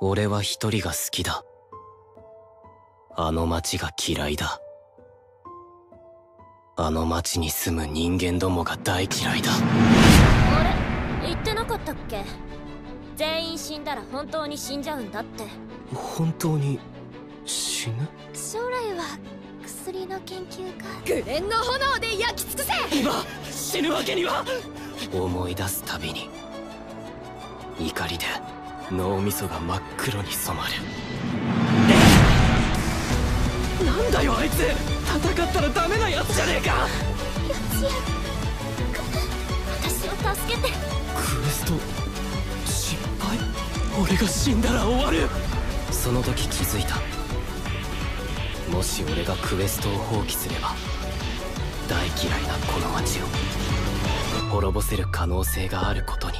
俺は一人が好きだ。あの街が嫌いだ。あの街に住む人間どもが大嫌いだ。あれ、言ってなかったっけ？全員死んだら本当に死んじゃうんだって。本当に死ぬ？将来は薬の研究家。紅蓮の炎で焼き尽くせ。今死ぬわけには。思い出すたびに怒りで脳みそが真っ黒に染まる。なんだよあいつ、戦ったらダメなやつじゃねえか。やつや、私を助けて。クエスト失敗。俺が死んだら終わる。その時気づいた。もし俺がクエストを放棄すれば大嫌いなこの街を滅ぼせる可能性があることに。